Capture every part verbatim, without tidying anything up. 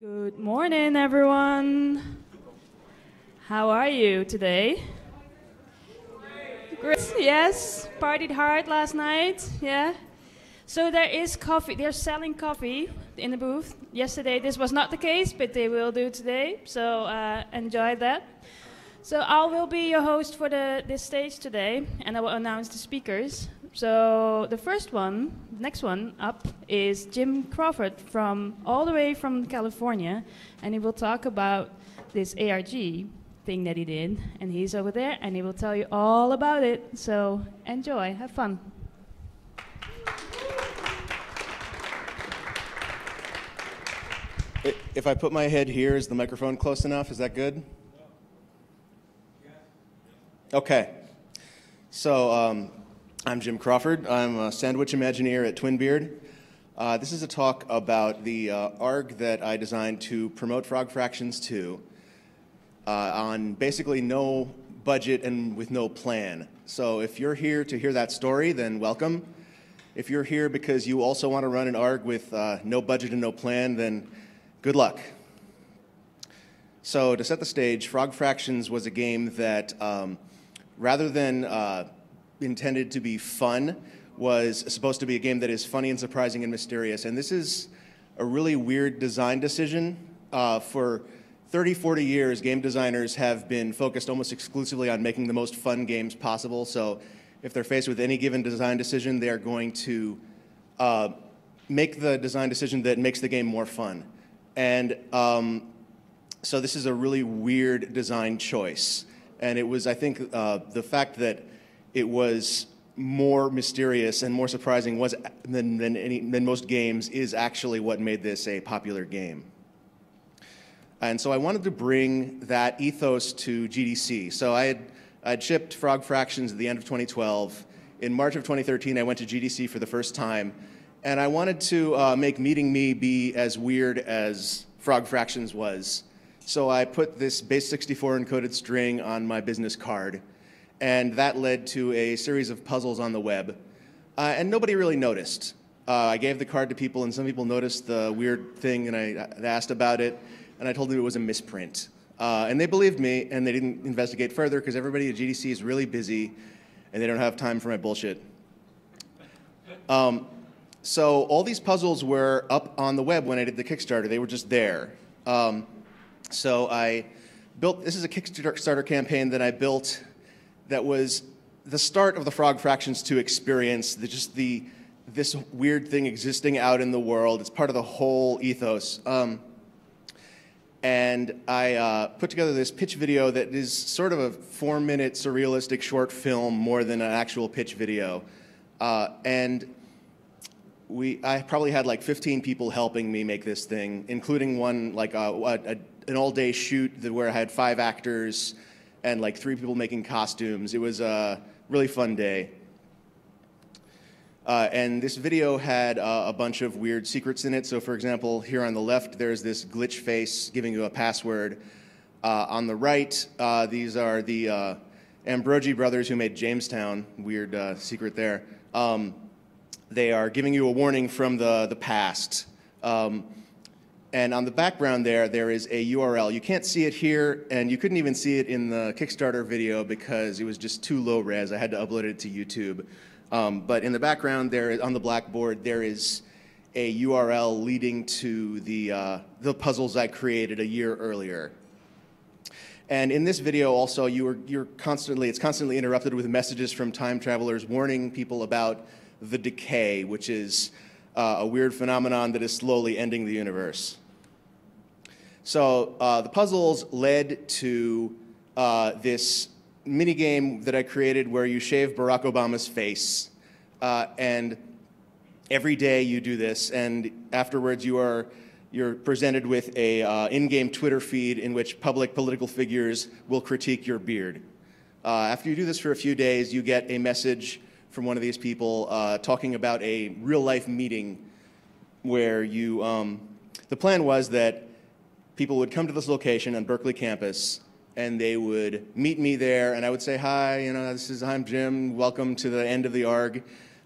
Good morning, everyone. How are you today? Great. Yes, partied hard last night. Yeah. So there is coffee. They're selling coffee in the booth. Yesterday, this was not the case, but they will do today. So uh, enjoy that. So I will be your host for the this stage today, and I will announce the speakers. So the first one, the next one up, is Jim Crawford from all the way from California, and he will talk about this A R G thing that he did, and he's over there, and he will tell you all about it. So enjoy, have fun. If I put my head here, is the microphone close enough? Is that good? Okay. So um, I'm Jim Crawford. I'm a sandwich Imagineer at Twinbeard. Uh, this is a talk about the uh, A R G that I designed to promote Frog Fractions two uh, on basically no budget and with no plan. So if you're here to hear that story, then welcome. If you're here because you also want to run an A R G with uh, no budget and no plan, then good luck. So to set the stage, Frog Fractions was a game that, um, rather than uh, intended to be fun, was supposed to be a game that is funny and surprising and mysterious. And this is a really weird design decision. Uh, for thirty, forty years, game designers have been focused almost exclusively on making the most fun games possible. So if they're faced with any given design decision, they are going to uh, make the design decision that makes the game more fun. And um, so this is a really weird design choice. And it was, I think, uh, the fact that it was more mysterious and more surprising was than, than, any, than most games is actually what made this a popular game. And so I wanted to bring that ethos to G D C. So I had, I had shipped Frog Fractions at the end of twenty twelve. In March of twenty thirteen, I went to G D C for the first time. And I wanted to uh, make Meeting Me be as weird as Frog Fractions was. So I put this Base sixty-four encoded string on my business card. And that led to a series of puzzles on the web. Uh, and nobody really noticed. Uh, I gave the card to people, and some people noticed the weird thing, and I, I asked about it. And I told them it was a misprint. Uh, and they believed me, and they didn't investigate further, because everybody at G D C is really busy, and they don't have time for my bullshit. Um, so all these puzzles were up on the web when I did the Kickstarter. They were just there. Um, so I built, this is a Kickstarter campaign that I built that was the start of the Frog Fractions two experience, the, just the, this weird thing existing out in the world. It's part of the whole ethos. Um, and I uh, put together this pitch video that is sort of a four-minute surrealistic short film more than an actual pitch video. Uh, and we, I probably had like fifteen people helping me make this thing, including one, like a, a, an all-day shoot where I had five actors and like three people making costumes. It was a really fun day. Uh, and this video had uh, a bunch of weird secrets in it. So for example, here on the left, there's this Glitchface giving you a password. Uh, on the right, uh, these are the uh, Ambroji brothers who made Jamestown. Weird uh, secret there. Um, they are giving you a warning from the, the past. Um, And on the background there, there is a U R L. You can't see it here, and you couldn't even see it in the Kickstarter video because it was just too low res. I had to upload it to YouTube. Um, but in the background there, on the blackboard, there is a U R L leading to the, uh, the puzzles I created a year earlier. And in this video also, you are, you're constantly, it's constantly interrupted with messages from time travelers warning people about the decay, which is Uh, a weird phenomenon that is slowly ending the universe. So uh, the puzzles led to uh, this mini game that I created where you shave Barack Obama's face, uh, and every day you do this, and afterwards you are you're presented with a uh, in-game Twitter feed in which public political figures will critique your beard. Uh, after you do this for a few days, you get a message from one of these people uh, talking about a real-life meeting where you, um, the plan was that people would come to this location on Berkeley campus and they would meet me there and I would say, hi, you know, this is, I'm Jim, welcome to the end of the A R G.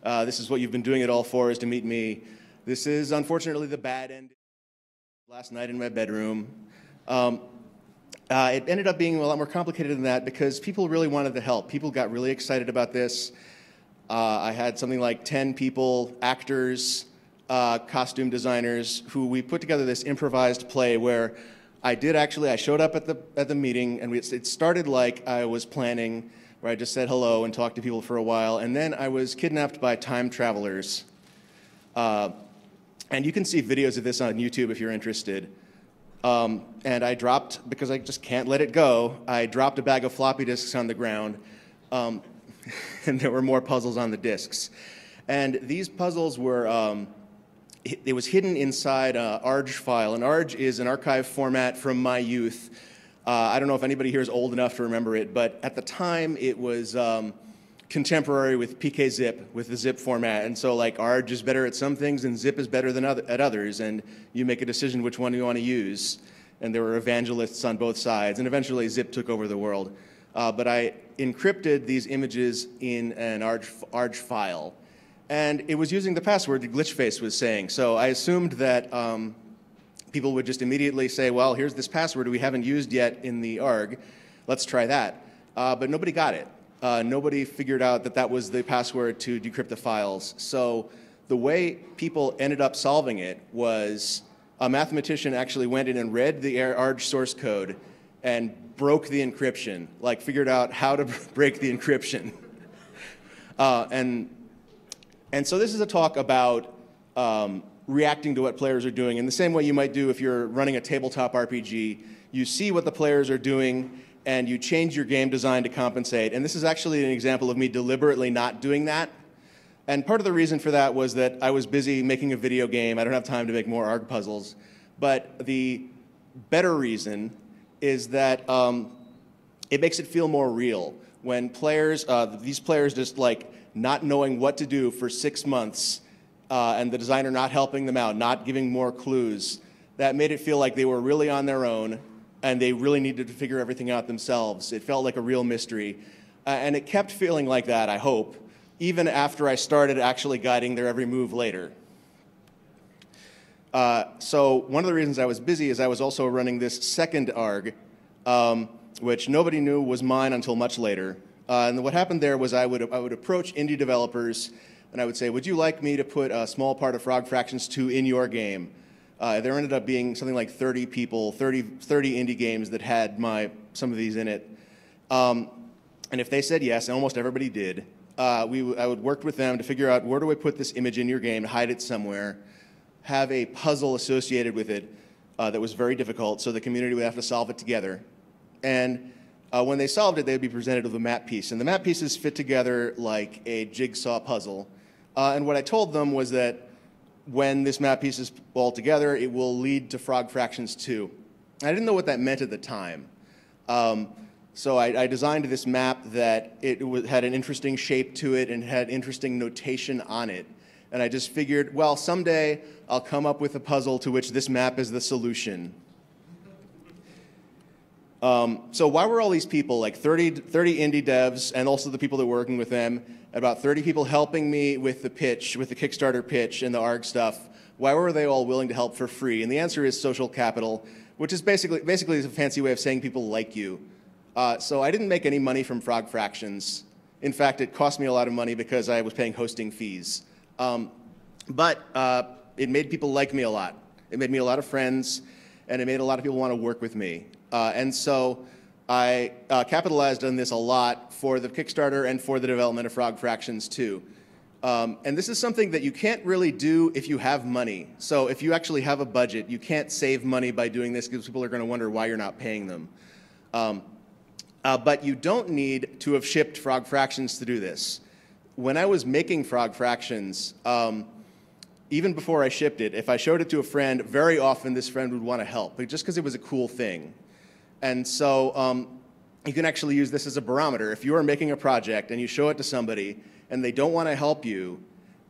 Uh, this is what you've been doing it all for, is to meet me. This is unfortunately the bad end. last night in my bedroom. Um, uh, it ended up being a lot more complicated than that because people really wanted the help. People got really excited about this. Uh, I had something like ten people, actors, uh, costume designers, who we put together this improvised play where I did actually, I showed up at the, at the meeting, and we, it started like I was planning, where I just said hello and talked to people for a while, and then I was kidnapped by time travelers. Uh, and you can see videos of this on YouTube if you're interested. Um, and I dropped, because I just can't let it go, I dropped a bag of floppy disks on the ground, um, and there were more puzzles on the disks. And these puzzles were, um, it was hidden inside an A R J file. An A R J is an archive format from my youth. Uh, I don't know if anybody here is old enough to remember it, but at the time it was um, contemporary with P K zip, with the zip format. And so like A R J is better at some things and zip is better than other, at others. And you make a decision which one you want to use. And there were evangelists on both sides. And eventually zip took over the world. Uh, but I encrypted these images in an A R J file. And it was using the password that Glitchface was saying. So I assumed that um, people would just immediately say, well, here's this password we haven't used yet in the A R G. Let's try that. Uh, but nobody got it. Uh, nobody figured out that that was the password to decrypt the files. So the way people ended up solving it was a mathematician actually went in and read the A R G source code and broke the encryption, like figured out how to break the encryption. uh, and. And so this is a talk about um, reacting to what players are doing in the same way you might do if you're running a tabletop R P G. You see what the players are doing, and you change your game design to compensate. And this is actually an example of me deliberately not doing that. And part of the reason for that was that I was busy making a video game. I don't have time to make more A R G puzzles. But the better reason is that um, it makes it feel more real. When players, uh, these players just like, not knowing what to do for six months, uh, and the designer not helping them out, not giving more clues, that made it feel like they were really on their own, and they really needed to figure everything out themselves. It felt like a real mystery. Uh, and it kept feeling like that, I hope, even after I started actually guiding their every move later. Uh, so one of the reasons I was busy is I was also running this second A R G, um, which nobody knew was mine until much later. Uh, and what happened there was I would, I would approach indie developers and I would say, would you like me to put a small part of Frog Fractions two in your game? Uh, there ended up being something like thirty people, thirty, thirty indie games that had my, some of these in it. Um, and if they said yes, and almost everybody did, uh, we, I would work with them to figure out where do I put this image in your game, hide it somewhere, have a puzzle associated with it uh, that was very difficult, so the community would have to solve it together. And Uh, when they solved it, they would be presented with a map piece. And the map pieces fit together like a jigsaw puzzle. Uh, and what I told them was that when this map piece is all together, it will lead to Frog Fractions two. I didn't know what that meant at the time. Um, so I, I designed this map that it w had an interesting shape to it and had interesting notation on it. And I just figured, well, someday I'll come up with a puzzle to which this map is the solution. Um, so why were all these people, like thirty, thirty indie devs and also the people that were working with them, about thirty people helping me with the pitch, with the Kickstarter pitch and the A R G stuff, why were they all willing to help for free? And the answer is social capital, which is basically, basically is a fancy way of saying people like you. Uh, so I didn't make any money from Frog Fractions. In fact, it cost me a lot of money because I was paying hosting fees. Um, but uh, it made people like me a lot. It made me a lot of friends, and it made a lot of people want to work with me. Uh, and so I uh, capitalized on this a lot for the Kickstarter and for the development of Frog Fractions two. Um, and this is something that you can't really do if you have money. So if you actually have a budget, you can't save money by doing this because people are going to wonder why you're not paying them. Um, uh, but you don't need to have shipped Frog Fractions to do this. When I was making Frog Fractions, um, even before I shipped it, if I showed it to a friend, very often this friend would want to help, but just because it was a cool thing. And so um, you can actually use this as a barometer. If you are making a project and you show it to somebody and they don't want to help you,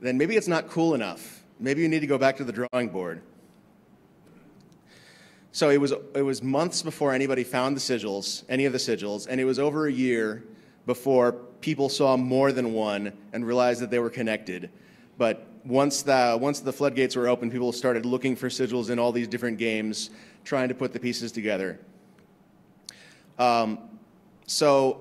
then maybe it's not cool enough. Maybe you need to go back to the drawing board. So it was, it was months before anybody found the sigils, any of the sigils, and it was over a year before people saw more than one and realized that they were connected. But once the, once the floodgates were open, people started looking for sigils in all these different games, trying to put the pieces together. Um, so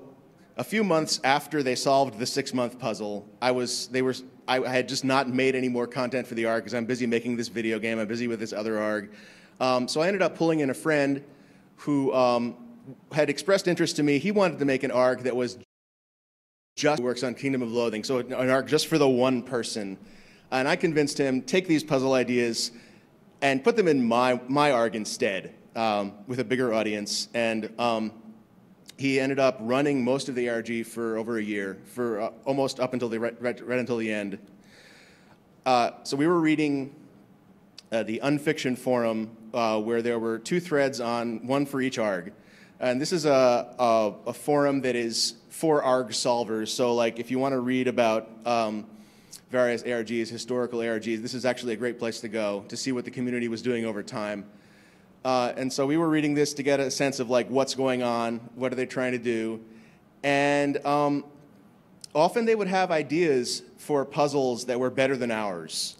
a few months after they solved the six-month puzzle, I was, they were, I had just not made any more content for the A R G because I'm busy making this video game, I'm busy with this other A R G. Um, so I ended up pulling in a friend who um, had expressed interest to me. He wanted to make an A R G that was just works on Kingdom of Loathing, so an A R G just for the one person. And I convinced him, take these puzzle ideas and put them in my, my A R G instead, um, with a bigger audience. And um, he ended up running most of the A R G for over a year, for uh, almost up until the, right, right, right until the end. Uh, so we were reading uh, the Unfiction forum, uh, where there were two threads on, one for each A R G. And this is a, a, a forum that is for A R G solvers. So like if you want to read about um, various A R Gs, historical A R Gs, this is actually a great place to go to see what the community was doing over time. Uh, and so we were reading this to get a sense of like what's going on, what are they trying to do. And um, often they would have ideas for puzzles that were better than ours.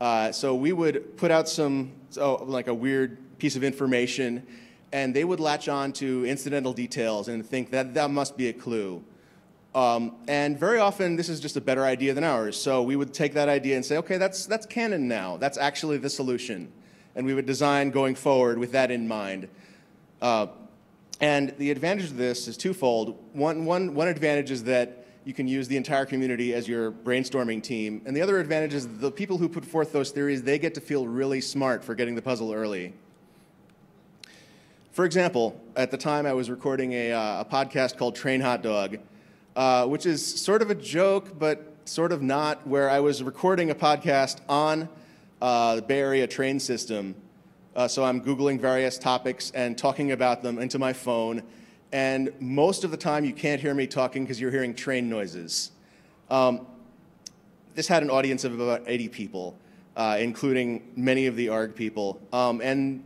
Uh, so we would put out some, oh, like a weird piece of information, and they would latch on to incidental details and think that that must be a clue. Um, and very often this is just a better idea than ours. So we would take that idea and say, okay, that's, that's canon now, that's actually the solution. And we would design going forward with that in mind. Uh, and the advantage of this is twofold. One, one, one advantage is that you can use the entire community as your brainstorming team. And the other advantage is the people who put forth those theories, they get to feel really smart for getting the puzzle early. For example, at the time I was recording a, uh, a podcast called Train Hot Dog, uh, which is sort of a joke, but sort of not, where I was recording a podcast on Uh, the Bay Area train system. Uh, so I'm Googling various topics and talking about them into my phone. And most of the time you can't hear me talking because you're hearing train noises. Um, this had an audience of about eighty people, uh, including many of the A R G people. Um, and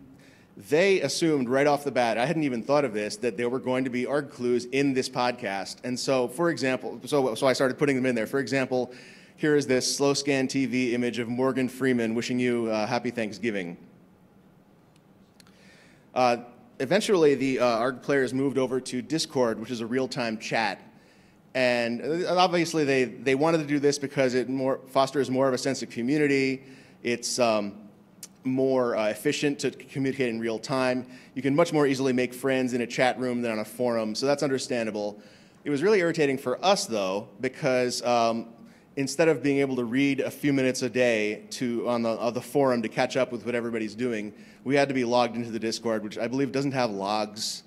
they assumed right off the bat, I hadn't even thought of this, that there were going to be A R G clues in this podcast. And so, for example, so, so I started putting them in there. For example, here is this slow scan T V image of Morgan Freeman wishing you uh, happy Thanksgiving. Uh, eventually, the uh, A R G players moved over to Discord, which is a real-time chat. And obviously, they, they wanted to do this because it more fosters more of a sense of community. It's um, more uh, efficient to communicate in real time. You can much more easily make friends in a chat room than on a forum, so that's understandable. It was really irritating for us, though, because um, instead of being able to read a few minutes a day to, on, the, on the forum to catch up with what everybody's doing, we had to be logged into the Discord, which I believe doesn't have logs.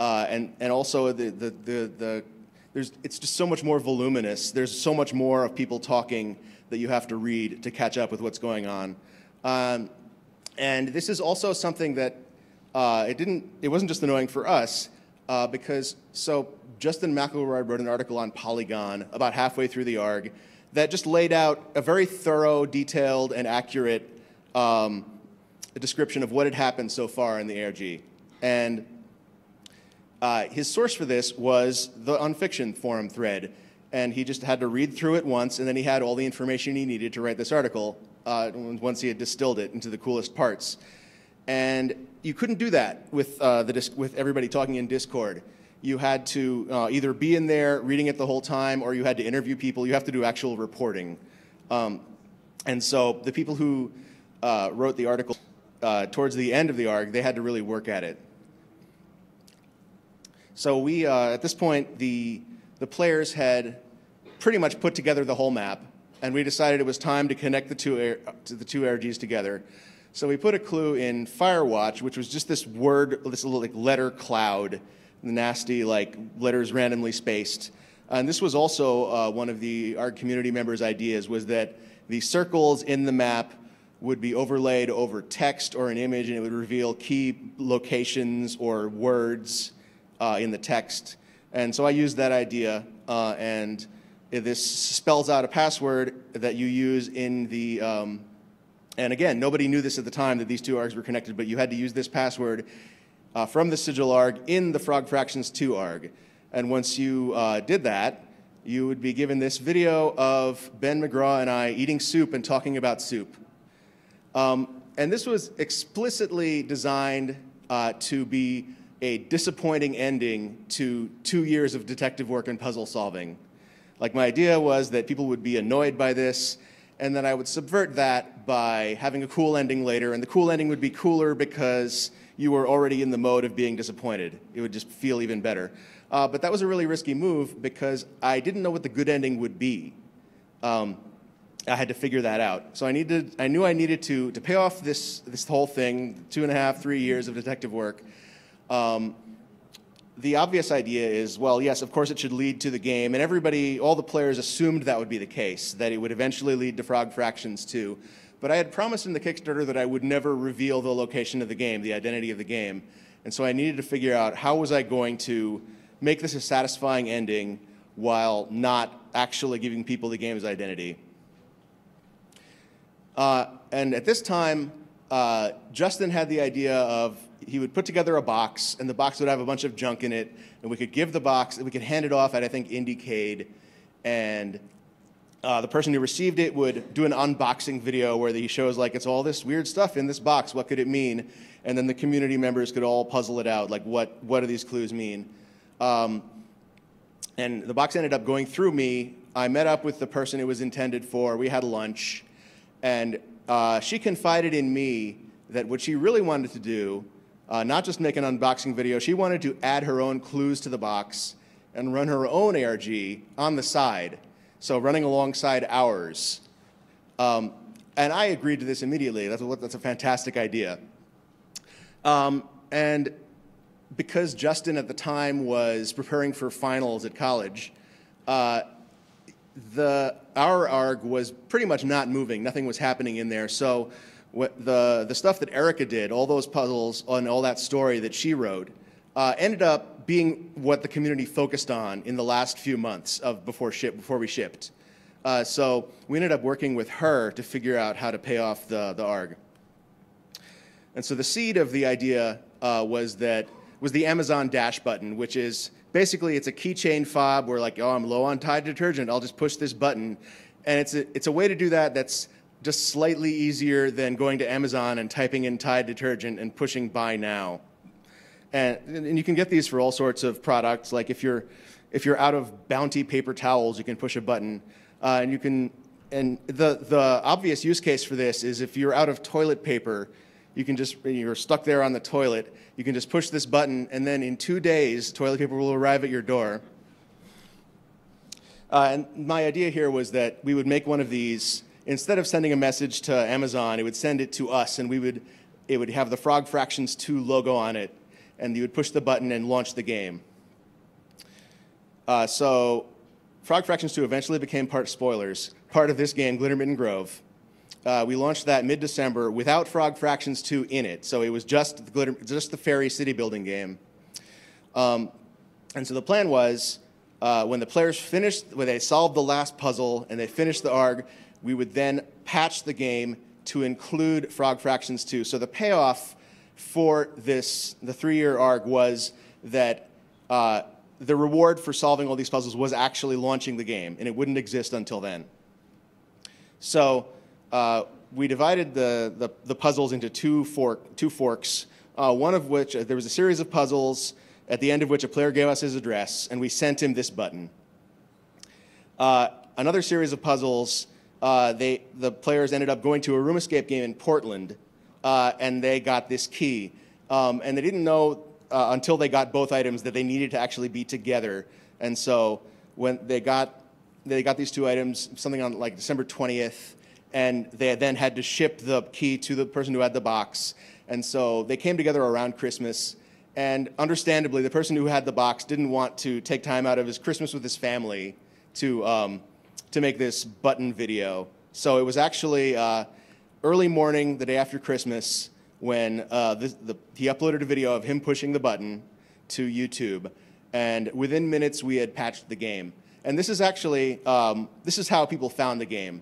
Uh, and, and also, the, the, the, the, there's, it's just so much more voluminous. There's so much more of people talking that you have to read to catch up with what's going on. Um, and this is also something that uh, it, didn't, it wasn't just annoying for us, uh, because so Justin McElroy wrote an article on Polygon about halfway through the A R G that just laid out a very thorough, detailed, and accurate um, description of what had happened so far in the A R G. And uh, his source for this was the Unfiction forum thread. And he just had to read through it once, and then he had all the information he needed to write this article uh, once he had distilled it into the coolest parts. And you couldn't do that with, uh, the dis with everybody talking in Discord. You had to uh, either be in there reading it the whole time, or you had to interview people. You have to do actual reporting. Um, and so the people who uh, wrote the article uh, towards the end of the A R G, they had to really work at it. So we, uh, at this point, the, the players had pretty much put together the whole map, and we decided it was time to connect the two, to the two A R Gs together. So we put a clue in Firewatch, which was just this word, this little like letter cloud, nasty, like, letters randomly spaced. And this was also uh, one of the A R G community members' ideas, was that the circles in the map would be overlaid over text or an image, and it would reveal key locations or words uh, in the text. And so I used that idea, uh, and this spells out a password that you use in the, um, and again, nobody knew this at the time that these two A R Gs were connected, but you had to use this password Uh, from the sigil A R G in the Frog Fractions two A R G. And once you uh, did that, you would be given this video of Ben McGraw and I eating soup and talking about soup. Um, and this was explicitly designed uh, to be a disappointing ending to two years of detective work and puzzle solving. Like, my idea was that people would be annoyed by this, and then I would subvert that by having a cool ending later, and the cool ending would be cooler because you were already in the mode of being disappointed. It would just feel even better. Uh, but that was a really risky move because I didn't know what the good ending would be. Um, I had to figure that out. So I needed, I knew I needed to, to pay off this, this whole thing, two and a half, three years of detective work. Um, the obvious idea is, well, yes, of course it should lead to the game, and everybody, all the players assumed that would be the case, that it would eventually lead to Frog Fractions two. But I had promised in the Kickstarter that I would never reveal the location of the game, the identity of the game. And so I needed to figure out how was I going to make this a satisfying ending while not actually giving people the game's identity. Uh, and at this time, uh, Justin had the idea of he would put together a box, and the box would have a bunch of junk in it, and we could give the box, and we could hand it off at, I think, IndieCade, and uh, the person who received it would do an unboxing video where he shows, like, it's all this weird stuff in this box, what could it mean? And then the community members could all puzzle it out, like, what, what do these clues mean? Um, and the box ended up going through me. I met up with the person it was intended for, we had lunch, and uh, she confided in me that what she really wanted to do, Uh, not just make an unboxing video, she wanted to add her own clues to the box and run her own A R G on the side, so running alongside ours. Um, and I agreed to this immediately. That's a, that's a fantastic idea. Um, and because Justin at the time was preparing for finals at college, uh, the, our A R G was pretty much not moving. Nothing was happening in there. So What the, the stuff that Erica did, all those puzzles and all that story that she wrote, uh, ended up being what the community focused on in the last few months of before, ship, before we shipped. Uh, so we ended up working with her to figure out how to pay off the, the A R G. And so the seed of the idea uh, was, that, was the Amazon Dash button, which is basically it's a keychain fob where, like, oh, I'm low on Tide detergent, I'll just push this button. And it's a, it's a way to do that that's just slightly easier than going to Amazon and typing in Tide detergent and pushing buy now. And, and you can get these for all sorts of products. Like, if you're, if you're out of Bounty paper towels, you can push a button. Uh, and you can, and the, the obvious use case for this is if you're out of toilet paper, you can just, you're stuck there on the toilet, you can just push this button, and then in two days, toilet paper will arrive at your door. Uh, and my idea here was that we would make one of these. Instead of sending a message to Amazon, it would send it to us, and we would, it would have the Frog Fractions two logo on it, and you would push the button and launch the game. Uh, so Frog Fractions two eventually became part spoilers, part of this game, Glitter Mitten Grove. Uh, we launched that mid-December without Frog Fractions two in it, so it was just the, glitter, just the fairy city building game. Um, and so the plan was, uh, when the players finished, when they solved the last puzzle and they finished the A R G, we would then patch the game to include Frog Fractions two. So the payoff for this, the three-year A R G, was that uh, the reward for solving all these puzzles was actually launching the game, and it wouldn't exist until then. So uh, we divided the, the, the puzzles into two, fork, two forks, uh, one of which, uh, there was a series of puzzles, at the end of which a player gave us his address, and we sent him this button. Uh, another series of puzzles, Uh, they, the players ended up going to a room escape game in Portland, uh, and they got this key. Um, and they didn't know uh, until they got both items that they needed to actually be together. And so when they got, they got these two items, something on like December twentieth, and they then had to ship the key to the person who had the box. And so they came together around Christmas. And understandably, the person who had the box didn't want to take time out of his Christmas with his family to um, to make this button video. So it was actually uh, early morning, the day after Christmas, when uh, the, the, he uploaded a video of him pushing the button to YouTube. And within minutes, we had patched the game. And this is actually, um, this is how people found the game,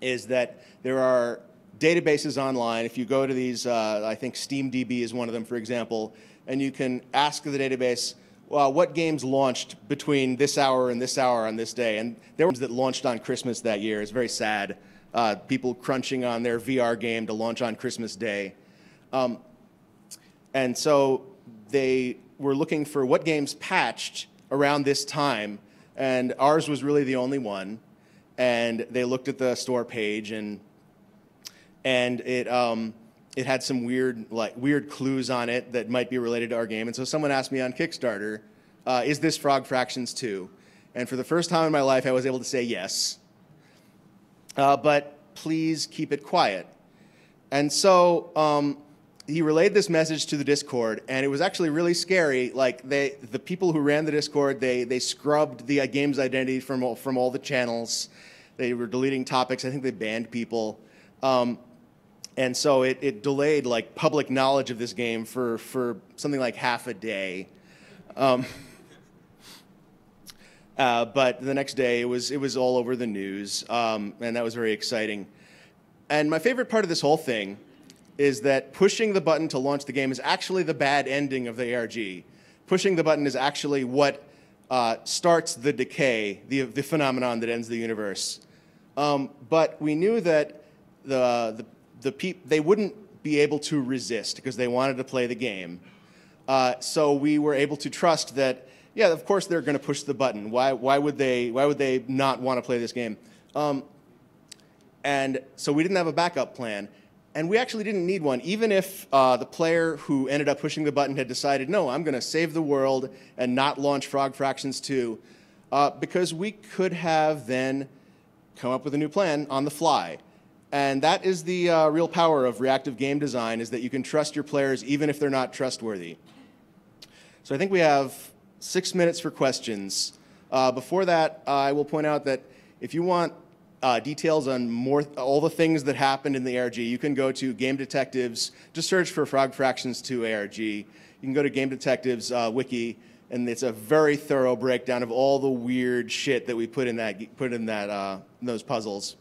is that there are databases online. If you go to these, uh, I think SteamDB is one of them, for example, and you can ask the database, uh, what games launched between this hour and this hour on this day. And there were games that launched on Christmas that year. It's very sad. Uh, people crunching on their V R game to launch on Christmas Day. Um, and so they were looking for what games patched around this time, and ours was really the only one. And they looked at the store page, and and it um, it had some weird like weird clues on it that might be related to our game. And so someone asked me on Kickstarter, uh, "Is this Frog Fractions two?" And for the first time in my life, I was able to say yes. Uh, but please keep it quiet. And so um, he relayed this message to the Discord, and it was actually really scary. Like they, the people who ran the Discord, they they scrubbed the uh, game's identity from all, from all the channels. They were deleting topics. I think they banned people, um, and so it it delayed like public knowledge of this game for for something like half a day. Um, uh, but the next day, it was it was all over the news, um, and that was very exciting. And my favorite part of this whole thing is that pushing the button to launch the game is actually the bad ending of the A R G. Pushing the button is actually what uh, starts the decay, the, the phenomenon that ends the universe. Um, but we knew that the, the, the peop they wouldn't be able to resist because they wanted to play the game. Uh, so we were able to trust that, yeah, of course they're going to push the button. Why, why would they, why would they not want to play this game? Um, and so we didn't have a backup plan. And we actually didn't need one, even if uh, the player who ended up pushing the button had decided, no, I'm going to save the world and not launch Frog Fractions two, uh, because we could have then come up with a new plan on the fly. And that is the uh, real power of reactive game design, is that you can trust your players even if they're not trustworthy. So I think we have six minutes for questions. Uh, before that, uh, I will point out that if you want Uh, details on more th all the things that happened in the A R G, you can go to Game Detectives. Just search for Frog Fractions two A R G. You can go to Game Detectives uh, wiki, and it's a very thorough breakdown of all the weird shit that we put in that put in that uh, in those puzzles.